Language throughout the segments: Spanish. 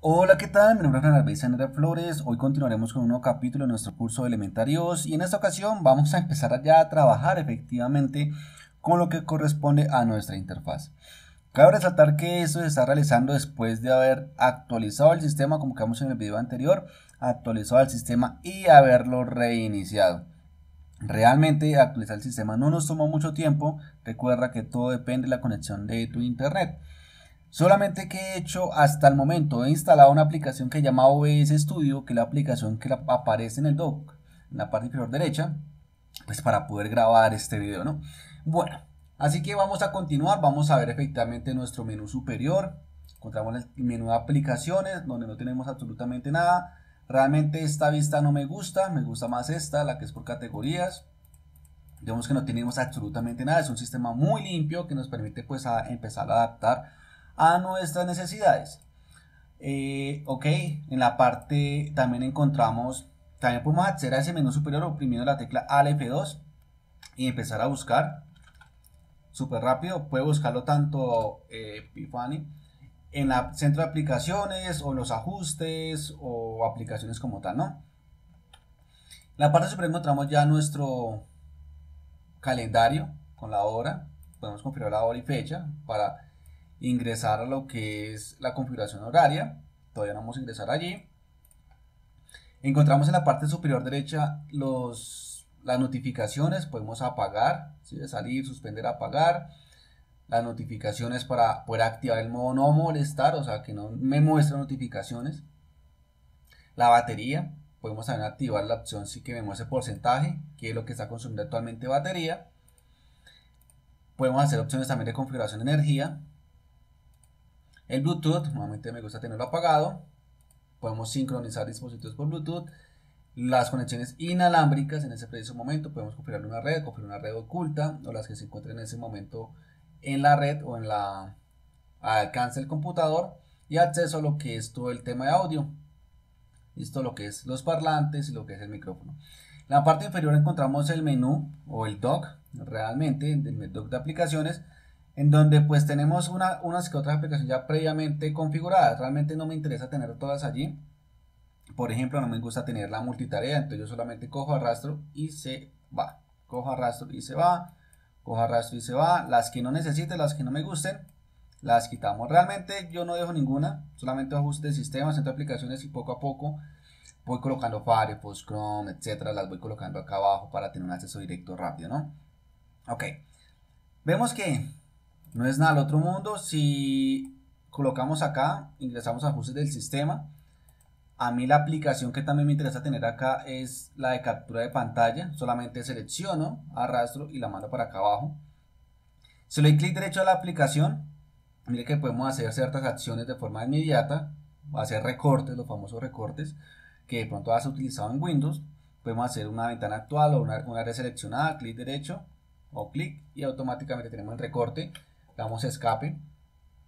Hola, ¿qué tal? Mi nombre es Renato Flores. Hoy continuaremos con un nuevo capítulo de nuestro curso de Elementarios y en esta ocasión vamos a empezar ya a trabajar efectivamente con lo que corresponde a nuestra interfaz. Cabe resaltar que esto se está realizando después de haber actualizado el sistema, como quedamos en el video anterior, actualizado el sistema y haberlo reiniciado. Realmente actualizar el sistema no nos tomó mucho tiempo, recuerda que todo depende de la conexión de tu internet. Solamente que he hecho hasta el momento, he instalado una aplicación que se llama OBS Studio, que es la aplicación que aparece en el dock, en la parte inferior derecha, pues para poder grabar este video, ¿no? Bueno, así que vamos a continuar, vamos a ver efectivamente nuestro menú superior, encontramos el menú de aplicaciones, donde no tenemos absolutamente nada. Realmente esta vista no me gusta, me gusta más esta, la que es por categorías. Vemos que no tenemos absolutamente nada, es un sistema muy limpio que nos permite pues empezar a adaptar a nuestras necesidades. Ok, en la parte también encontramos, también podemos acceder a ese menú superior oprimiendo la tecla Alt F2 y empezar a buscar súper rápido. Puede buscarlo tanto Pifani en el centro de aplicaciones o los ajustes o aplicaciones como tal, ¿no? En la parte superior encontramos ya nuestro calendario con la hora, podemos configurar la hora y fecha para ingresar a lo que es la configuración horaria. Todavía no vamos a ingresar allí. Encontramos en la parte superior derecha las notificaciones, podemos apagar, ¿sí? Salir, suspender, apagar. Las notificaciones para poder activar el modo no molestar, o sea que no me muestra notificaciones. La batería, podemos también activar la opción sí que me muestre porcentaje, que es lo que está consumiendo actualmente batería. Podemos hacer opciones también de configuración de energía. El Bluetooth, nuevamente me gusta tenerlo apagado. Podemos sincronizar dispositivos por Bluetooth. Las conexiones inalámbricas en ese preciso momento. Podemos configurar una red oculta o las que se encuentren en ese momento en la red o en la alcance del computador. Y acceso a lo que es todo el tema de audio. Listo, lo que es los parlantes y lo que es el micrófono. En la parte inferior encontramos el menú o el dock, realmente, el dock de aplicaciones, en donde pues tenemos unas que otras aplicaciones ya previamente configuradas. Realmente no me interesa tener todas allí, por ejemplo no me gusta tener la multitarea, entonces yo solamente cojo, arrastro y se va, cojo, arrastro y se va, cojo, arrastro y se va. Las que no necesite, las que no me gusten, las quitamos. Realmente yo no dejo ninguna, solamente ajuste de sistema, centro de aplicaciones y poco a poco voy colocando Firefox, Chrome, etcétera, las voy colocando acá abajo para tener un acceso directo rápido, ¿no? Ok, vemos que no es nada del otro mundo. Si colocamos acá, ingresamos a ajustes del sistema. A mí la aplicación que también me interesa tener acá es la de captura de pantalla. Solamente selecciono, arrastro y la mando para acá abajo. Si le doy clic derecho a la aplicación, mire que podemos hacer ciertas acciones de forma inmediata, hacer recortes, los famosos recortes que de pronto has utilizado en Windows. Podemos hacer una ventana actual o una área seleccionada, clic derecho o clic y automáticamente tenemos el recorte. Damos escape.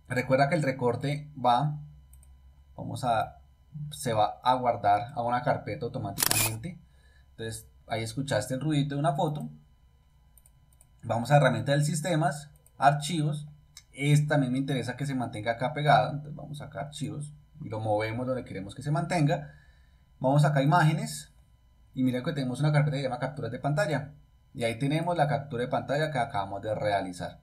Recuerda que el recorte se va a guardar a una carpeta automáticamente. Entonces ahí escuchaste el ruidito de una foto. Vamos a herramienta del sistemas, archivos. También me interesa que se mantenga acá pegada. Entonces vamos acá a archivos y lo movemos donde queremos que se mantenga. Vamos acá a imágenes y mira que tenemos una carpeta que se llama capturas de pantalla. Y ahí tenemos la captura de pantalla que acabamos de realizar.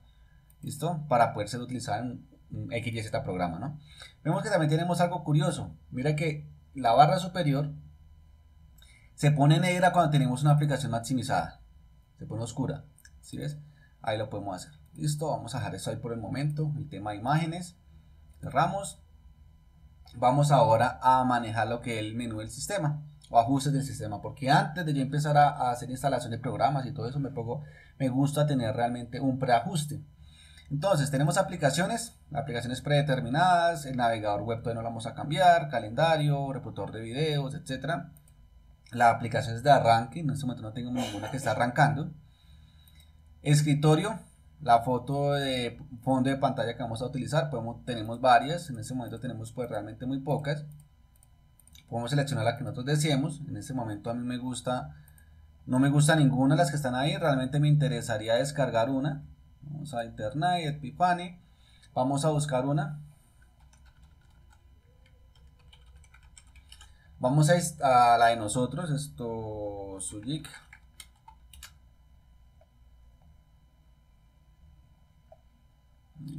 ¿Listo? Para poder ser utilizada en un XYZ programa, ¿no? Vemos que también tenemos algo curioso. Mira que la barra superior se pone negra cuando tenemos una aplicación maximizada. Se pone oscura. ¿Sí ves? Ahí lo podemos hacer. Listo, vamos a dejar eso ahí por el momento. El tema de imágenes. Cerramos. Vamos ahora a manejar lo que es el menú del sistema o ajustes del sistema, porque antes de yo empezar a hacer instalación de programas y todo eso me gusta tener realmente un preajuste. Entonces tenemos aplicaciones predeterminadas, el navegador web todavía no lo vamos a cambiar, calendario, reproductor de videos, etcétera. Las aplicaciones de arranque, en este momento no tengo ninguna que está arrancando. Escritorio, la foto de fondo de pantalla que vamos a utilizar, tenemos varias, en este momento tenemos pues realmente muy pocas. Podemos seleccionar la que nosotros deseemos. En este momento a mí no me gusta ninguna de las que están ahí, realmente me interesaría descargar una. Vamos a internet, Epipani, vamos a buscar una. Vamos a la de nosotros, esto sujic.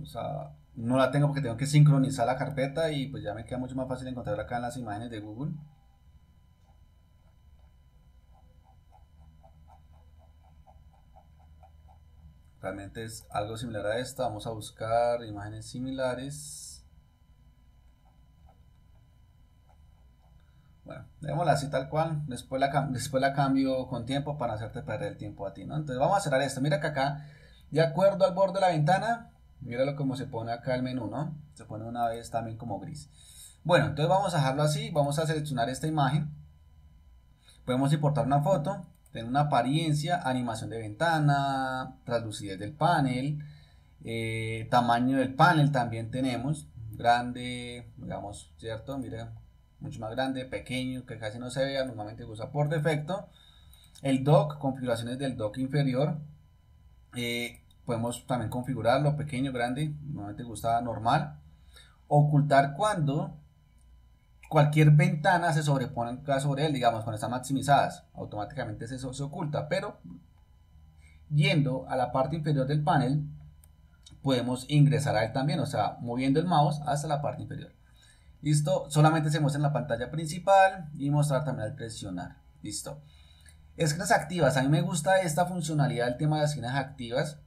O sea, no la tengo porque tengo que sincronizar la carpeta y pues ya me queda mucho más fácil encontrarla acá en las imágenes de Google. Realmente es algo similar a esta. Vamos a buscar imágenes similares. Bueno, démosla así tal cual. Después la cambio con tiempo para hacerte perder el tiempo a ti, ¿no? Entonces vamos a cerrar esto. Mira que acá, de acuerdo al borde de la ventana, míralo como se pone acá el menú, ¿no? Se pone una vez también como gris. Bueno, entonces vamos a dejarlo así. Vamos a seleccionar esta imagen. Podemos importar una foto. Tiene una apariencia, animación de ventana, translucidez del panel, tamaño del panel también tenemos, grande, digamos, ¿cierto? Mira, mucho más grande, pequeño, que casi no se vea, normalmente usa por defecto. El dock, configuraciones del dock inferior, podemos también configurarlo, pequeño, grande, normalmente gusta normal. Ocultar cuando cualquier ventana se sobrepone sobre él, digamos, cuando están maximizadas, automáticamente se oculta, pero yendo a la parte inferior del panel, podemos ingresar a él también, o sea, moviendo el mouse hasta la parte inferior. Listo, solamente se muestra en la pantalla principal y mostrar también al presionar, listo. Esquinas activas, a mí me gusta esta funcionalidad, el tema de las esquinas activas,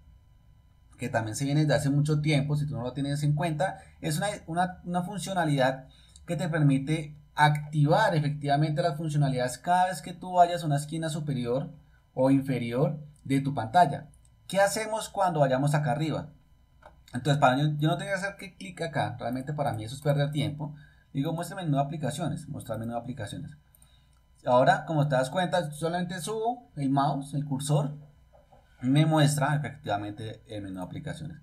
que también se viene desde hace mucho tiempo, si tú no lo tienes en cuenta, es una funcionalidad que te permite activar efectivamente las funcionalidades cada vez que tú vayas a una esquina superior o inferior de tu pantalla. ¿Qué hacemos cuando vayamos acá arriba? Entonces, para mí, yo no tengo que hacer que clic acá, realmente para mí eso es perder tiempo. Digo, muéstrame nuevas aplicaciones, mostrarme nuevas aplicaciones. Ahora, como te das cuenta, solamente subo el mouse, el cursor, y me muestra efectivamente el menú de aplicaciones.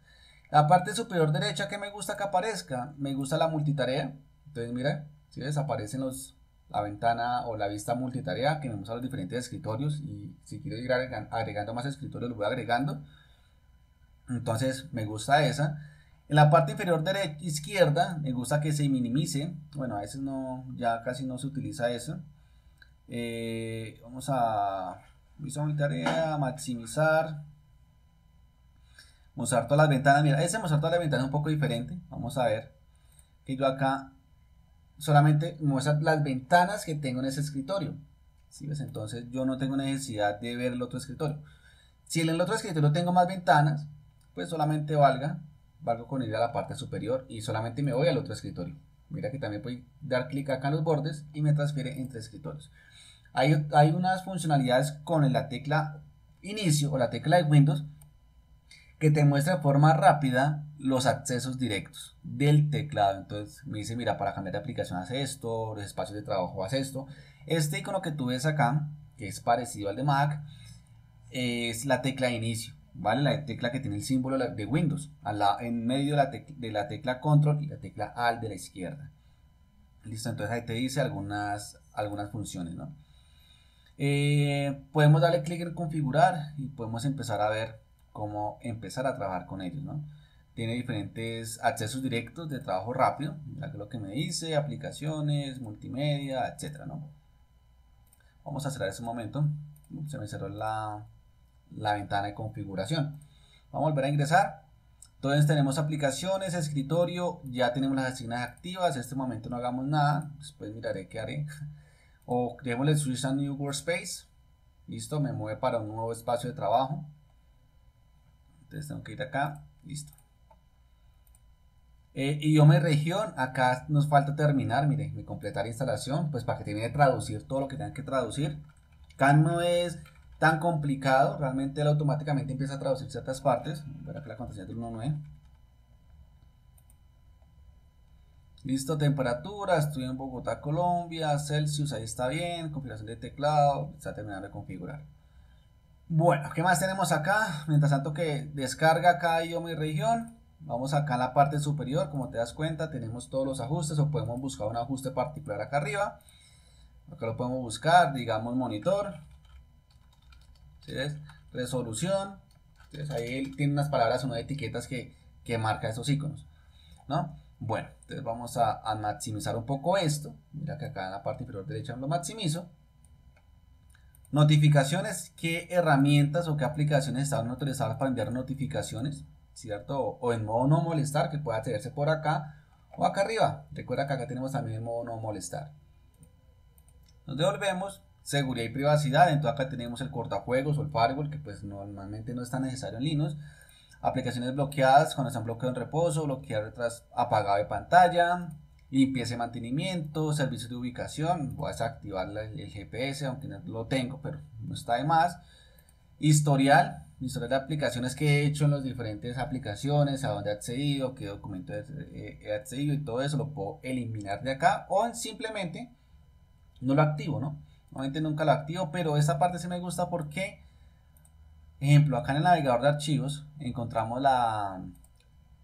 La parte superior derecha, que me gusta que aparezca, me gusta la multitarea. Entonces mira, si desaparecen la ventana o la vista multitarea que me muestra los diferentes escritorios, y si quiero ir agregando más escritorios, los voy agregando. Entonces me gusta esa. En la parte inferior izquierda me gusta que se minimice. Bueno, a veces no, ya casi no se utiliza eso. Vamos a vista multitarea, maximizar, mostrar todas las ventanas. Mira, ese mostrar todas las ventanas es un poco diferente. Vamos a ver que yo acá solamente muestra las ventanas que tengo en ese escritorio, ¿sí ves? Entonces yo no tengo necesidad de ver el otro escritorio. Si en el otro escritorio tengo más ventanas, pues solamente valgo con ir a la parte superior y solamente me voy al otro escritorio. Mira que también puedo dar clic acá en los bordes y me transfiere entre escritorios. Hay unas funcionalidades con la tecla inicio o la tecla de Windows que te muestra de forma rápida los accesos directos del teclado. Entonces me dice, mira, para cambiar de aplicación haz esto, los espacios de trabajo haz esto. Este icono que tú ves acá, que es parecido al de Mac, es la tecla de inicio, ¿vale? La tecla que tiene el símbolo de Windows, en medio de la tecla Control y la tecla Alt de la izquierda. Listo, entonces ahí te dice algunas funciones, ¿no? Podemos darle clic en configurar y podemos empezar a ver cómo empezar a trabajar con ellos, ¿no? Tiene diferentes accesos directos de trabajo rápido, lo que me dice, aplicaciones, multimedia, etcétera, ¿no? Vamos a cerrar ese momento. Se me cerró la ventana de configuración. Vamos a volver a ingresar. Entonces tenemos aplicaciones, escritorio, ya tenemos las esquinas activas. En este momento no hagamos nada, después miraré qué haré. O creemos el switch a new workspace. Listo, me mueve para un nuevo espacio de trabajo. Entonces tengo que ir acá, listo. Idioma y región, acá nos falta terminar, mire, completar la instalación, pues para que termine de traducir todo lo que tengan que traducir. Acá no es tan complicado, realmente él automáticamente empieza a traducir ciertas partes. Voy a ver acá la contraseña del 19. Listo, temperatura, estoy en Bogotá, Colombia, Celsius, ahí está bien, configuración de teclado, está terminando de configurar. Bueno, ¿qué más tenemos acá? Mientras tanto que descarga cada idioma y región. Vamos acá en la parte superior, como te das cuenta, tenemos todos los ajustes, o podemos buscar un ajuste particular acá arriba. Acá lo podemos buscar, digamos monitor, ¿sí ves? Resolución. Entonces ahí él tiene unas palabras o unas etiquetas que marca esos iconos, ¿no? Bueno, entonces vamos a maximizar un poco esto. Mira que acá en la parte inferior derecha lo maximizo. Notificaciones, qué herramientas o qué aplicaciones están autorizadas para enviar notificaciones, ¿cierto? O en modo no molestar, que puede accederse por acá o acá arriba. Recuerda que acá tenemos también el modo no molestar. Nos devolvemos, seguridad y privacidad. Entonces acá tenemos el cortafuegos o el firewall, que pues normalmente no es tan necesario en Linux. Aplicaciones bloqueadas cuando están bloqueadas en reposo, bloquear detrás, apagado de pantalla, limpieza y mantenimiento, servicios de ubicación. Voy a desactivar el GPS, aunque no lo tengo, pero no está de más. Historial de aplicaciones que he hecho en las diferentes aplicaciones, a dónde he accedido, qué documento he accedido y todo eso lo puedo eliminar de acá, o simplemente no lo activo, ¿no? Normalmente nunca lo activo, pero esta parte sí me gusta porque... Ejemplo, acá en el navegador de archivos encontramos la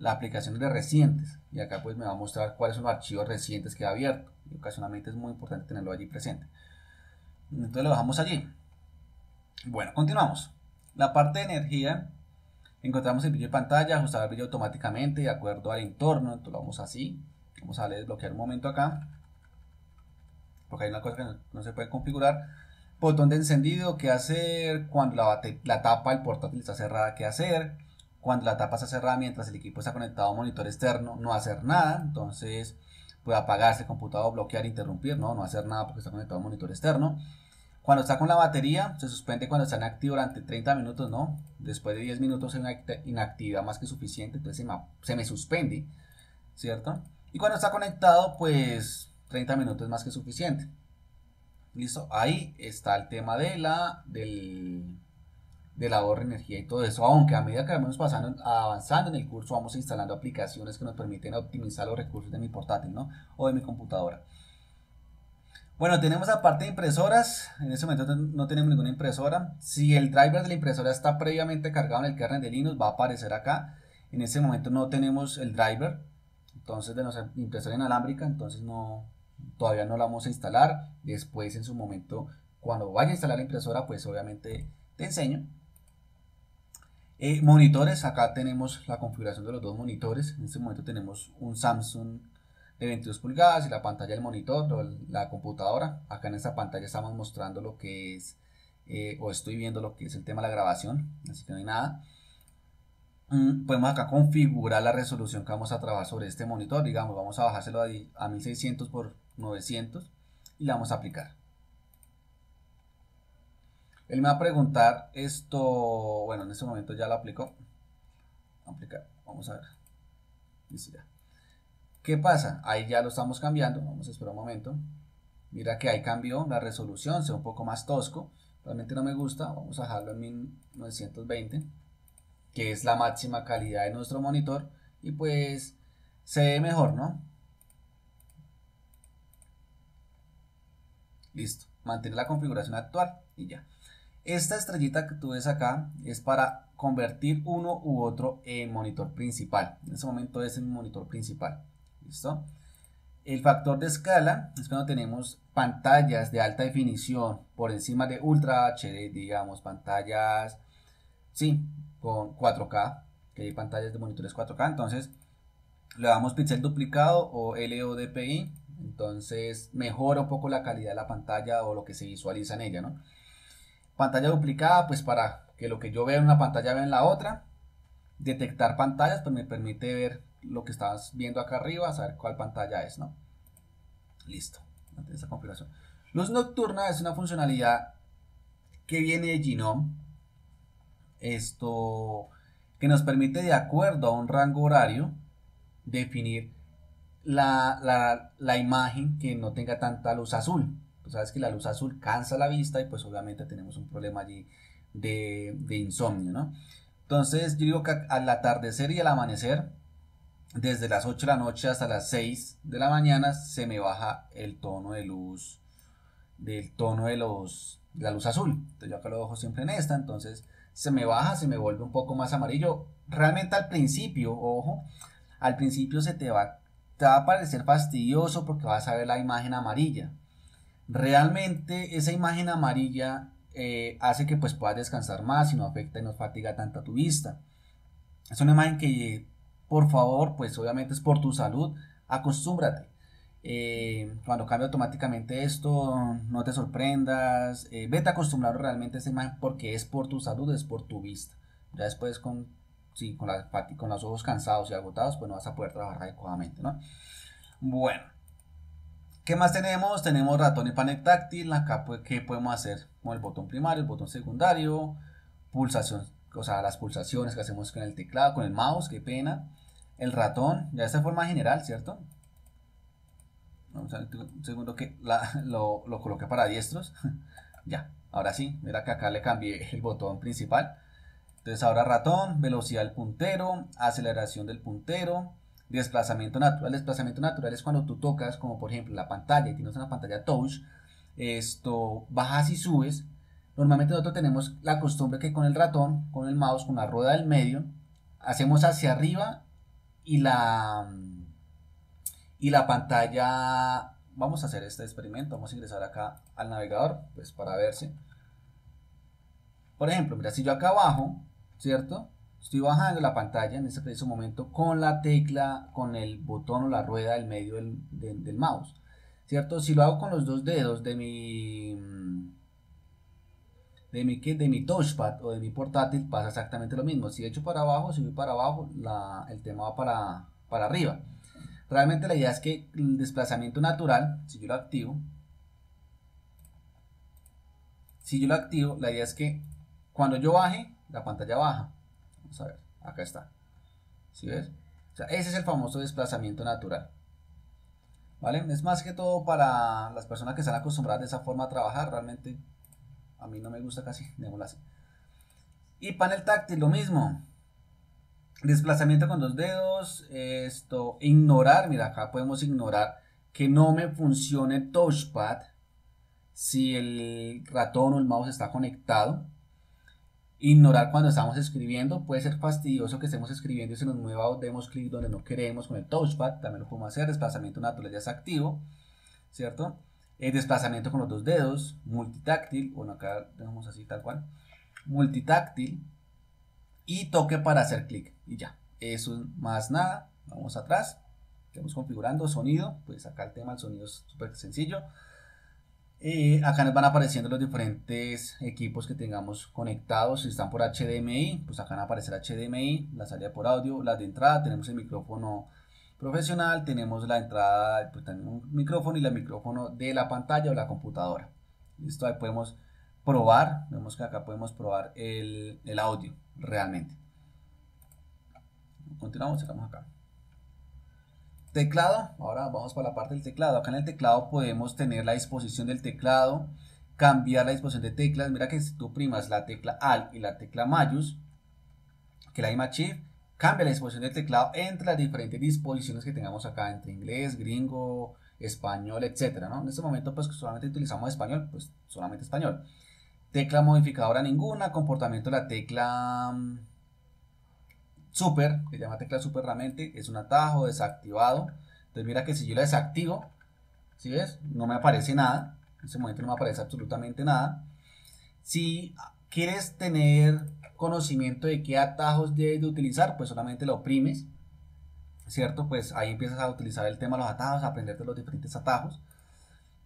aplicación de recientes y acá pues me va a mostrar cuáles son los archivos recientes que ha abierto, y ocasionalmente es muy importante tenerlo allí presente. Entonces lo dejamos allí. Bueno, continuamos. La parte de energía, encontramos el brillo de pantalla, ajustar el brillo automáticamente de acuerdo al entorno. Entonces lo vamos así, vamos a desbloquear un momento acá, porque hay una cosa que no se puede configurar. Botón de encendido, ¿qué hacer? Cuando la tapa del portátil está cerrada, ¿qué hacer? Cuando la tapa está cerrada mientras el equipo está conectado a un monitor externo, no hacer nada. Entonces puede apagarse el computador, bloquear, interrumpir, no hacer nada porque está conectado a un monitor externo. Cuando está con la batería, se suspende cuando está inactivo durante 30 minutos, ¿no? Después de 10 minutos es una inactividad más que suficiente, entonces se me suspende, ¿cierto? Y cuando está conectado, pues 30 minutos es más que suficiente. Listo, ahí está el tema del ahorro de energía y todo eso. Aunque a medida que vamos avanzando en el curso, vamos instalando aplicaciones que nos permiten optimizar los recursos de mi portátil, ¿no? O de mi computadora. Bueno, tenemos la parte de impresoras. En este momento no tenemos ninguna impresora. Si el driver de la impresora está previamente cargado en el kernel de Linux, va a aparecer acá. En este momento no tenemos el driver, entonces, de nuestra impresora inalámbrica, entonces no... Todavía no la vamos a instalar. Después, en su momento, cuando vaya a instalar la impresora, pues obviamente te enseño. Monitores, acá tenemos la configuración de los dos monitores. En este momento tenemos un Samsung de 22 pulgadas y la pantalla del monitor, la computadora. Acá en esta pantalla estamos mostrando lo que es, o estoy viendo lo que es el tema de la grabación, así que no hay nada. Podemos acá configurar la resolución que vamos a trabajar sobre este monitor. Digamos, vamos a bajárselo a 1600 por 900 y le vamos a aplicar. Él me va a preguntar esto. Bueno, en este momento ya lo aplicó. Aplicar, vamos a ver. Listo, ya. ¿Qué pasa? Ahí ya lo estamos cambiando. Vamos a esperar un momento. Mira que ahí cambió la resolución, se ve un poco más tosco. Realmente no me gusta. Vamos a dejarlo en 1920, que es la máxima calidad de nuestro monitor, y pues se ve mejor, ¿no? Listo, mantener la configuración actual y ya. Esta estrellita que tú ves acá es para convertir uno u otro en monitor principal. En este momento es en monitor principal. ¿Listo? El factor de escala es cuando tenemos pantallas de alta definición por encima de Ultra HD, digamos, pantallas, sí, con 4K, que hay pantallas de monitores 4K, entonces le damos píxel duplicado o LODPI, entonces mejora un poco la calidad de la pantalla o lo que se visualiza en ella, ¿no? Pantalla duplicada, pues para que lo que yo vea en una pantalla vea en la otra. Detectar pantallas, pues me permite ver lo que estás viendo acá arriba, saber cuál pantalla es, ¿no? Listo, antes esa configuración. Luz nocturna es una funcionalidad que viene de GNOME. Esto que nos permite, de acuerdo a un rango horario, definir la imagen que no tenga tanta luz azul. Tú sabes que la luz azul cansa la vista y pues obviamente tenemos un problema allí de insomnio, ¿no? Entonces yo digo que al atardecer y al amanecer, desde las 8 de la noche hasta las 6 de la mañana, se me baja el tono de luz, del tono de la luz azul. Entonces yo acá lo dejo siempre en esta, entonces se me baja, se me vuelve un poco más amarillo. Realmente al principio, ojo, al principio te va a parecer fastidioso porque vas a ver la imagen amarilla. Realmente esa imagen amarilla hace que pues puedas descansar más y no afecta y no fatiga tanto a tu vista. Es una imagen que por favor, pues obviamente es por tu salud, acostúmbrate. Cuando cambie automáticamente esto, no te sorprendas, vete acostumbrado realmente a esa imagen porque es por tu salud, es por tu vista. Ya después con los ojos cansados y agotados, pues no vas a poder trabajar adecuadamente, ¿no? Bueno, ¿qué más tenemos? Tenemos ratón y panel táctil. Acá, pues, ¿qué podemos hacer? Con el botón primario, el botón secundario, pulsación, o sea, las pulsaciones que hacemos con el teclado, con el mouse, qué pena. El ratón, ya está de forma general, ¿cierto? Vamos a ver un segundo que lo coloqué para diestros. Ya, ahora sí, mira que acá le cambié el botón principal. Entonces ahora ratón, velocidad del puntero, aceleración del puntero, desplazamiento natural. Desplazamiento natural es cuando tú tocas, como por ejemplo la pantalla, y tienes una pantalla touch, esto, bajas y subes. Normalmente nosotros tenemos la costumbre que con el ratón, con el mouse, con la rueda del medio, hacemos hacia arriba y la pantalla. Vamos a hacer este experimento, vamos a ingresar acá al navegador, pues para verse. Por ejemplo, mira, si yo acá abajo, ¿cierto? Estoy bajando la pantalla en este preciso momento con la tecla, con el botón o la rueda del medio del mouse, ¿cierto? Si lo hago con los dos dedos de mi touchpad o de mi portátil, pasa exactamente lo mismo. Si echo para abajo, si voy para abajo, el tema va para arriba. Realmente la idea es que el desplazamiento natural, si yo lo activo, la idea es que cuando yo baje, la pantalla baja. Vamos a ver, acá está. ¿Sí ves? O sea, ese es el famoso desplazamiento natural, ¿vale? Es más que todo para las personas que están acostumbradas de esa forma a trabajar. Realmente a mí no me gusta casi, démoslo así. Y panel táctil, lo mismo. Desplazamiento con dos dedos, ignorar, mira acá podemos ignorar que no me funcione touchpad si el ratón o el mouse está conectado. Ignorar cuando estamos escribiendo, puede ser fastidioso que estemos escribiendo y se nos mueva o demos clic donde no queremos con el touchpad, también lo podemos hacer. Desplazamiento natural ya es activo, ¿cierto? El desplazamiento con los dos dedos, multitáctil, bueno acá dejamos así tal cual, multitáctil y toque para hacer clic y ya, eso es más nada. Vamos atrás, estamos configurando sonido, pues acá el tema del sonido es súper sencillo. Acá nos van apareciendo los diferentes equipos que tengamos conectados. Si están por HDMI, pues acá van a aparecer HDMI, la salida por audio, las de entrada. Tenemos el micrófono profesional, tenemos la entrada, pues también un micrófono y el micrófono de la pantalla o la computadora. Listo, ahí podemos probar, vemos que acá podemos probar el audio realmente. Continuamos, cerramos acá. Teclado, ahora vamos para la parte del teclado. Acá en el teclado podemos tener la disposición del teclado, cambiar la disposición de teclas. Mira que si tú primas la tecla Alt y la tecla Mayús, que la misma Shift, cambia la disposición del teclado entre las diferentes disposiciones que tengamos acá, entre inglés, gringo, español, etcétera, ¿no? En este momento pues solamente utilizamos español, pues solamente español. Tecla modificadora ninguna, comportamiento de la tecla super, que se llama tecla super realmente, es un atajo desactivado. Entonces mira que si yo la desactivo, ¿sí ves? No me aparece nada, en ese momento no me aparece absolutamente nada. Si quieres tener conocimiento de qué atajos debes de utilizar, pues solamente lo oprimes, ¿cierto? Pues ahí empiezas a utilizar el tema de los atajos, a aprenderte los diferentes atajos.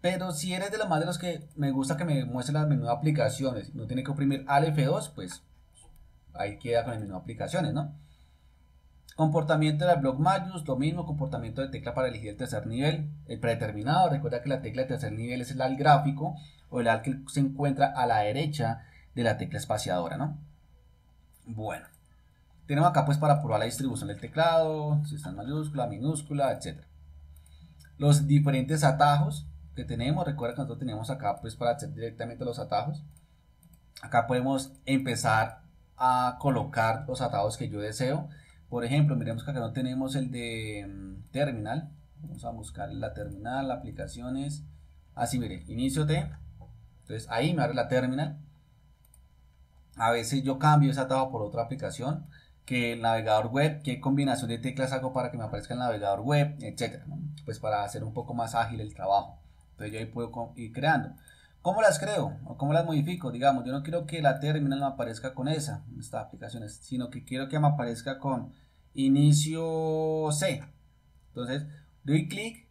Pero si eres de los más de los que me gusta que me muestren las menú de aplicaciones, no tiene que oprimir al F2, pues ahí queda con el menú de aplicaciones, ¿no? Comportamiento de la block Mayús, lo mismo. Comportamiento de tecla para elegir el tercer nivel, el predeterminado. Recuerda que la tecla de tercer nivel es el al gráfico o el al que se encuentra a la derecha de la tecla espaciadora, ¿no? Bueno, tenemos acá pues para probar la distribución del teclado, si está en mayúscula, minúscula, etc. Los diferentes atajos que tenemos. Recuerda que nosotros tenemos acá pues para hacer directamente los atajos. Acá podemos empezar a colocar los atajos que yo deseo. Por ejemplo, miremos que acá no tenemos el de terminal. Vamos a buscar la terminal, aplicaciones. Así, mire, inicio T. Entonces ahí me abre la terminal. A veces yo cambio ese atajo por otra aplicación, que el navegador web, qué combinación de teclas hago para que me aparezca el navegador web, etcétera, ¿no? Pues para hacer un poco más ágil el trabajo. Entonces yo ahí puedo ir creando. ¿Cómo las creo? ¿O cómo las modifico? Digamos, yo no quiero que la terminal me aparezca con esa, estas aplicaciones, sino que quiero que me aparezca con inicio C. Entonces doy clic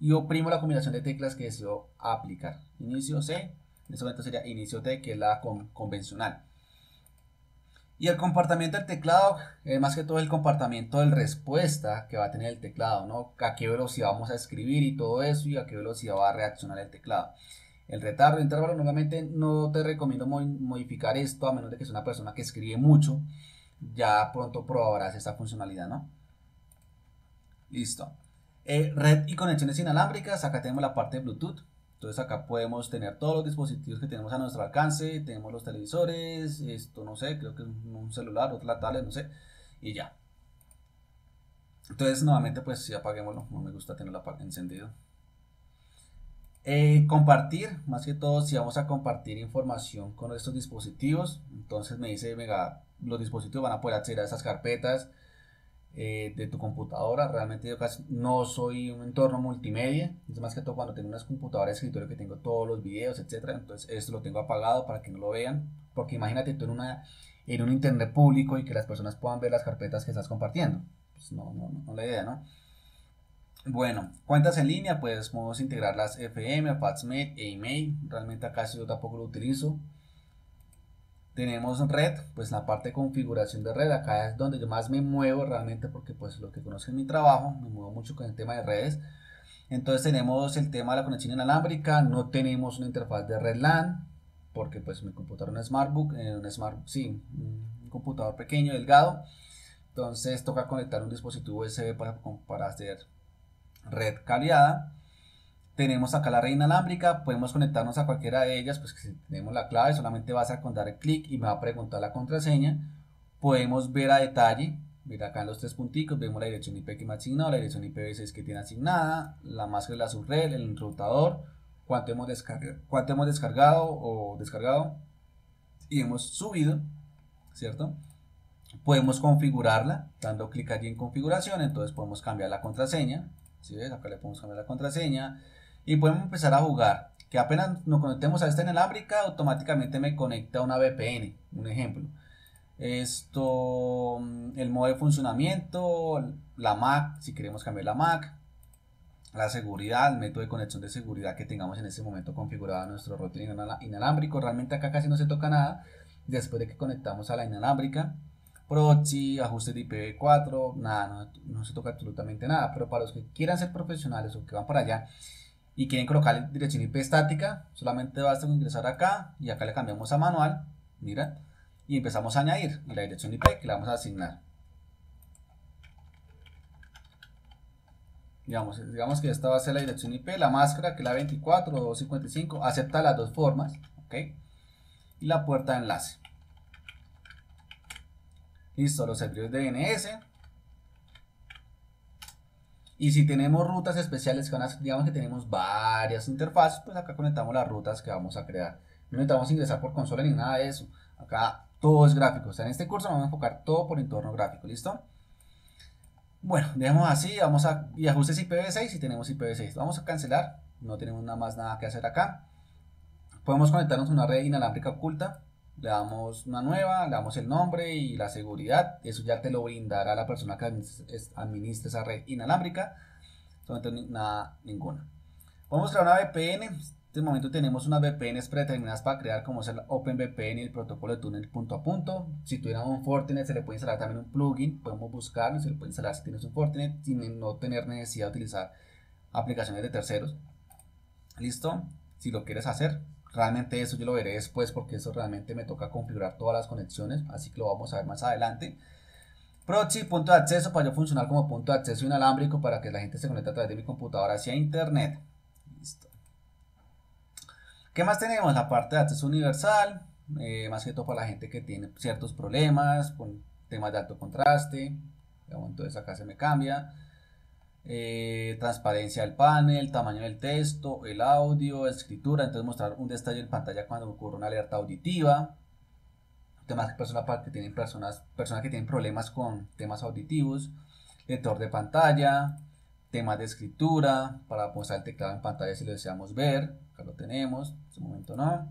y oprimo la combinación de teclas que deseo aplicar. Inicio C, en este momento sería inicio T, que es la convencional. Y el comportamiento del teclado, más que todo el comportamiento de respuesta que va a tener el teclado, ¿no? A qué velocidad vamos a escribir y todo eso, y a qué velocidad va a reaccionar el teclado. El retardo, intervalo, normalmente no te recomiendo modificar esto, a menos de que seas una persona que escribe mucho. Ya pronto probarás esta funcionalidad, ¿no? Listo. Red y conexiones inalámbricas, acá tenemos la parte de Bluetooth. Entonces acá podemos tener todos los dispositivos que tenemos a nuestro alcance, tenemos los televisores, esto no sé, creo que es un celular, otra tablet, no sé, y ya. Entonces nuevamente pues si apaguémoslo, no me gusta tener la parte encendida. Compartir, más que todo si vamos a compartir información con estos dispositivos, entonces me dice, venga, los dispositivos van a poder acceder a esas carpetas de tu computadora. Realmente yo casi no soy un entorno multimedia, es más que todo cuando tengo unas computadoras de escritorio que tengo todos los videos, etcétera. Entonces esto lo tengo apagado para que no lo vean, porque imagínate tú en un internet público y que las personas puedan ver las carpetas que estás compartiendo, pues no la idea, ¿no? Bueno, cuentas en línea, pues podemos integrar las FM, Faxnet e email. Realmente acá yo tampoco lo utilizo. Tenemos red, pues la parte de configuración de red, acá es donde yo más me muevo realmente, porque pues lo que conozco en mi trabajo, me muevo mucho con el tema de redes. Entonces tenemos el tema de la conexión inalámbrica, no tenemos una interfaz de red LAN, porque pues mi computadora es un computador pequeño, delgado. Entonces toca conectar un dispositivo USB para hacer red cableada. Tenemos acá la red inalámbrica, podemos conectarnos a cualquiera de ellas, pues si tenemos la clave solamente vas a dar clic y me va a preguntar la contraseña. Podemos ver a detalle, mira acá en los tres punticos, vemos la dirección IP que me asignó, la dirección IPv6 que tiene asignada, la máscara de la subred, el rutador, cuánto hemos descargado o descargado y hemos subido, ¿cierto? Podemos configurarla, dando clic allí en configuración, entonces podemos cambiar la contraseña, ¿sí ves? Acá le podemos cambiar la contraseña. Y podemos empezar a jugar, que apenas nos conectemos a esta inalámbrica, automáticamente me conecta a una VPN, un ejemplo. Esto, el modo de funcionamiento, la MAC, si queremos cambiar la MAC, la seguridad, el método de conexión de seguridad que tengamos en este momento configurado a nuestro router inalámbrico. Realmente acá casi no se toca nada, después de que conectamos a la inalámbrica. Proxy, ajustes de IPv4, nada, no se toca absolutamente nada. Pero para los que quieran ser profesionales o que van para allá y quieren colocar dirección IP estática, solamente basta con ingresar acá y acá le cambiamos a manual, mira, y empezamos a añadir la dirección IP que le vamos a asignar. Digamos que esta va a ser la dirección IP, la máscara que es la 24 o 255, acepta las dos formas, ok, y la puerta de enlace. Listo, los servidores de DNS. Y si tenemos rutas especiales, digamos que tenemos varias interfaces, pues acá conectamos las rutas que vamos a crear. No necesitamos ingresar por consola ni nada de eso. Acá todo es gráfico. O sea, en este curso vamos a enfocar todo por entorno gráfico. ¿Listo? Bueno, dejamos así. Vamos a y ajustes IPv6 y tenemos IPv6. Vamos a cancelar. No tenemos nada más que hacer acá. Podemos conectarnos a una red inalámbrica oculta. Le damos una nueva, le damos el nombre y la seguridad. Eso ya te lo brindará la persona que administra esa red inalámbrica. Entonces, nada, ninguna. Vamos a crear una VPN. En este momento tenemos unas VPNs predeterminadas para crear, como es el OpenVPN y el protocolo de túnel punto a punto. Si tuvieran un Fortinet, se le puede instalar también un plugin. Podemos buscarlo, se le puede instalar si tienes un Fortinet, sin no tener necesidad de utilizar aplicaciones de terceros. Listo, si lo quieres hacer. Realmente eso yo lo veré después, porque eso realmente me toca configurar todas las conexiones, así que lo vamos a ver más adelante. Proxy, punto de acceso, para yo funcionar como punto de acceso inalámbrico para que la gente se conecte a través de mi computadora hacia internet. Listo. ¿Qué más tenemos? La parte de acceso universal, más que todo para la gente que tiene ciertos problemas con temas de alto contraste. Entonces acá se me cambia. Transparencia del panel, tamaño del texto, el audio, escritura, entonces mostrar un detalle en pantalla cuando ocurre una alerta auditiva. Temas personas que tienen problemas con temas auditivos, lector de pantalla, temas de escritura, para mostrar el teclado en pantalla si lo deseamos ver, acá lo tenemos, en este momento no,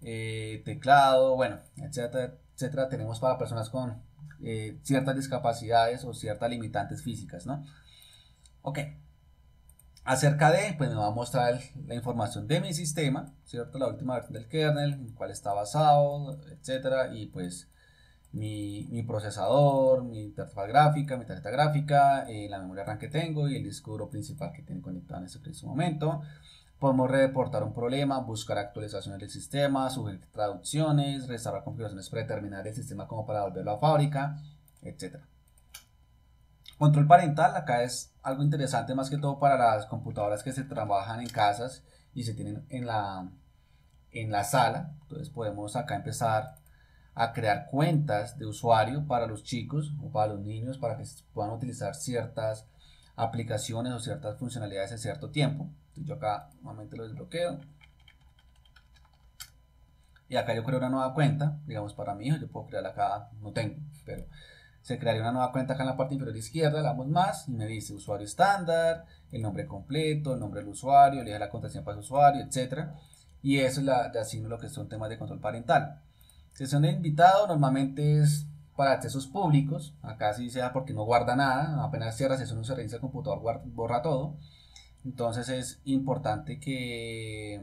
teclado, bueno, etcétera, etcétera. Tenemos para personas con ciertas discapacidades o ciertas limitantes físicas, ¿no? Ok. Acerca de, pues me va a mostrar la información de mi sistema, ¿cierto? La última versión del kernel, en cuál está basado, etcétera, y pues mi procesador, mi tarjeta gráfica, la memoria RAM que tengo y el disco duro principal que tengo conectado en este preciso momento. Podemos reportar un problema, buscar actualizaciones del sistema, subir traducciones, restaurar configuraciones predeterminadas del sistema como para volverlo a fábrica, etcétera. Control parental, acá es algo interesante más que todo para las computadoras que se trabajan en casas y se tienen en la sala. Entonces podemos acá empezar a crear cuentas de usuario para los chicos o para los niños para que puedan utilizar ciertas aplicaciones o ciertas funcionalidades en cierto tiempo. Entonces yo acá nuevamente lo desbloqueo. Y acá yo creo una nueva cuenta, digamos para mi hijo, yo puedo crearla acá, no tengo, pero... se crearía una nueva cuenta acá en la parte inferior izquierda, le damos más y me dice usuario estándar, el nombre completo, el nombre del usuario, elige la contraseña para el usuario, etc. Y eso le asigno lo que son temas de control parental. Sesión de invitado normalmente es para accesos públicos, acá sí sea porque no guarda nada, apenas cierra sesión, no se reinicia el computador, borra todo. Entonces es importante que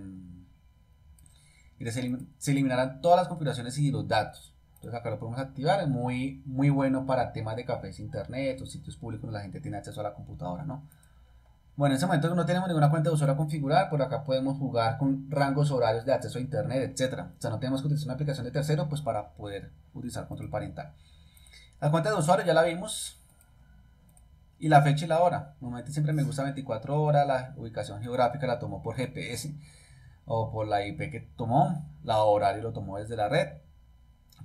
se eliminaran todas las configuraciones y los datos. Entonces acá lo podemos activar, es muy bueno para temas de cafés, internet o sitios públicos donde la gente tiene acceso a la computadora, ¿no? Bueno, en este momento no tenemos ninguna cuenta de usuario a configurar, por acá podemos jugar con rangos horarios de acceso a internet, etc. O sea, no tenemos que utilizar una aplicación de tercero pues para poder utilizar control parental. La cuenta de usuario ya la vimos. Y la fecha y la hora. Normalmente siempre me gusta 24 horas, la ubicación geográfica la tomó por GPS o por la IP que tomó, la horario lo tomó desde la red.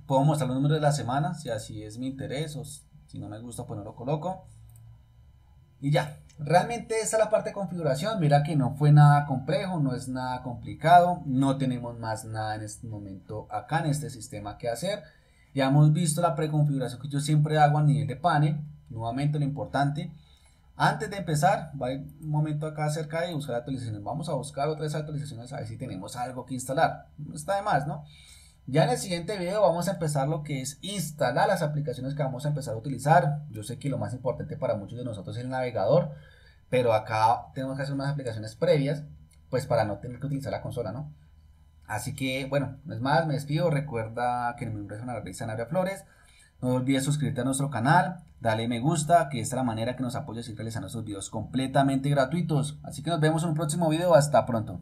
Puedo mostrar los números de la semana, si así es mi interés o si no me gusta pues no lo coloco. Y ya, realmente esta es la parte de configuración, mira que no fue nada complejo, no es nada complicado, no tenemos más nada en este momento acá en este sistema que hacer. Ya hemos visto la preconfiguración que yo siempre hago a nivel de panel, nuevamente lo importante. Antes de empezar, va un momento acá acerca de buscar actualizaciones, vamos a buscar otras actualizaciones a ver si tenemos algo que instalar, no está de más, ¿no? Ya en el siguiente video vamos a empezar lo que es instalar las aplicaciones que vamos a empezar a utilizar. Yo sé que lo más importante para muchos de nosotros es el navegador, pero acá tenemos que hacer unas aplicaciones previas, pues para no tener que utilizar la consola, ¿no? Así que, bueno, no es más, me despido. Recuerda que mi nombre es Renato Flores. No olvides suscribirte a nuestro canal, dale me gusta, que esta es la manera que nos apoya a seguir realizando estos videos completamente gratuitos. Así que nos vemos en un próximo video. Hasta pronto.